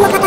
の方